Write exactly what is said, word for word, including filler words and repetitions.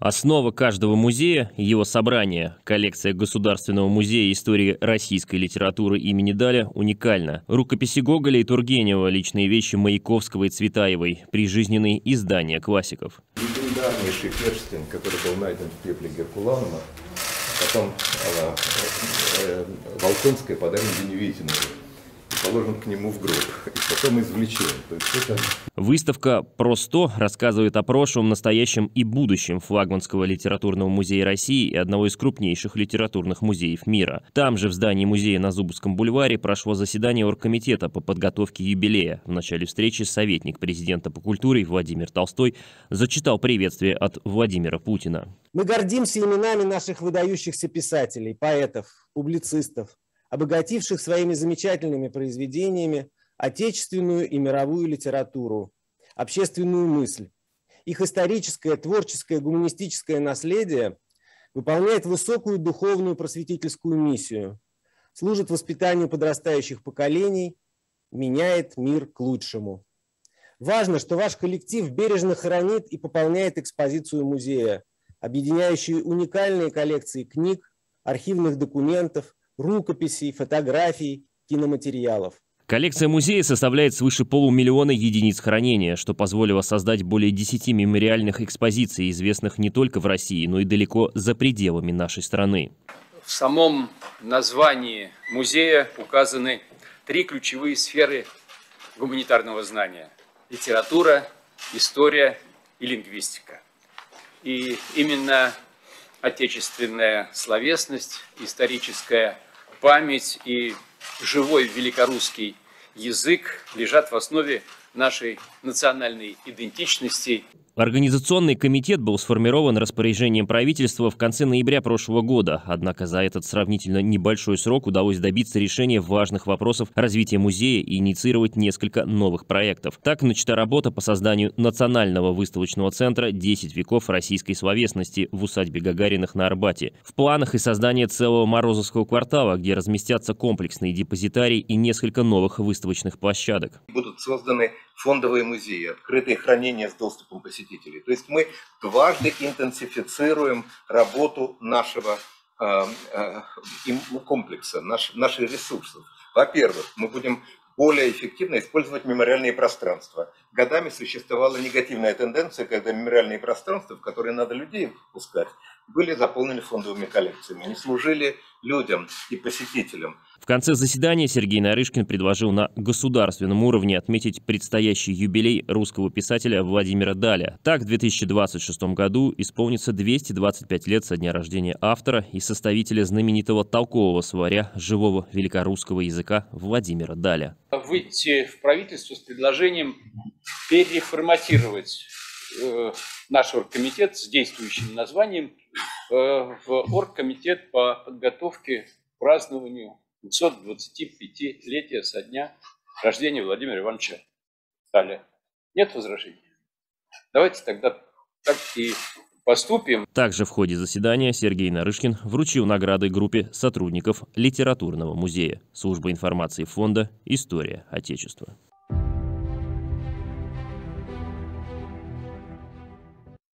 Основа каждого музея – его собрание. Коллекция Государственного музея истории российской литературы имени Даля уникальна. Рукописи Гоголя и Тургенева, личные вещи Маяковского и Цветаевой, прижизненные издания классиков. Легендарнейший перстень, который был найден в пепле Геркуланума, потом э, э, Волконская подарила Веневитину. Положен к нему в гроб, и потом извлечен. То есть это... Выставка «Про сто» рассказывает о прошлом, настоящем и будущем флагманского литературного музея России и одного из крупнейших литературных музеев мира. Там же, в здании музея на Зубовском бульваре, прошло заседание оргкомитета по подготовке юбилея. В начале встречи советник президента по культуре Владимир Толстой зачитал приветствие от Владимира Путина. Мы гордимся именами наших выдающихся писателей, поэтов, публицистов, обогативших своими замечательными произведениями отечественную и мировую литературу, общественную мысль. Их историческое, творческое, гуманистическое наследие выполняет высокую духовную просветительскую миссию, служит воспитанию подрастающих поколений, меняет мир к лучшему. Важно, что ваш коллектив бережно хранит и пополняет экспозицию музея, объединяющую уникальные коллекции книг, архивных документов, рукописей, фотографий, киноматериалов. Коллекция музея составляет свыше полумиллиона единиц хранения, что позволило создать более десяти мемориальных экспозиций, известных не только в России, но и далеко за пределами нашей страны. В самом названии музея указаны три ключевые сферы гуманитарного знания – литература, история и лингвистика. И именно отечественная словесность, историческая память и живой великорусский язык лежат в основе нашей национальной идентичности. Организационный комитет был сформирован распоряжением правительства в конце ноября прошлого года. Однако за этот сравнительно небольшой срок удалось добиться решения важных вопросов развития музея и инициировать несколько новых проектов. Так начата работа по созданию национального выставочного центра «десять веков российской словесности» в усадьбе Гагариных на Арбате. В планах и создание целого Морозовского квартала, где разместятся комплексные депозитарии и несколько новых выставочных площадок. Будут созданы фондовые музеи, открытые хранения с доступом посетителей. То есть мы дважды интенсифицируем работу нашего э, э, комплекса, наш, наших ресурсов. Во-первых, мы будем более эффективно использовать мемориальные пространства. Годами существовала негативная тенденция, когда мемориальные пространства, в которые надо людей впускать, были заполнены фондовыми коллекциями. Они служили людям и посетителям. В конце заседания Сергей Нарышкин предложил на государственном уровне отметить предстоящий юбилей русского писателя Владимира Даля. Так, в две тысячи двадцать шестом году исполнится двести двадцать пять лет со дня рождения автора и составителя знаменитого толкового словаря живого великорусского языка Владимира Даля. Выйти в правительство с предложением переформатировать э, наш оргкомитет с действующим названием э, в оргкомитет по подготовке к празднованию пятьсот двадцатипятилетия со дня рождения Владимира Ивановича Даля. Нет возражений? Давайте тогда так и поступим. Также в ходе заседания Сергей Нарышкин вручил награды группе сотрудников Литературного музея. Служба информации фонда «История Отечества».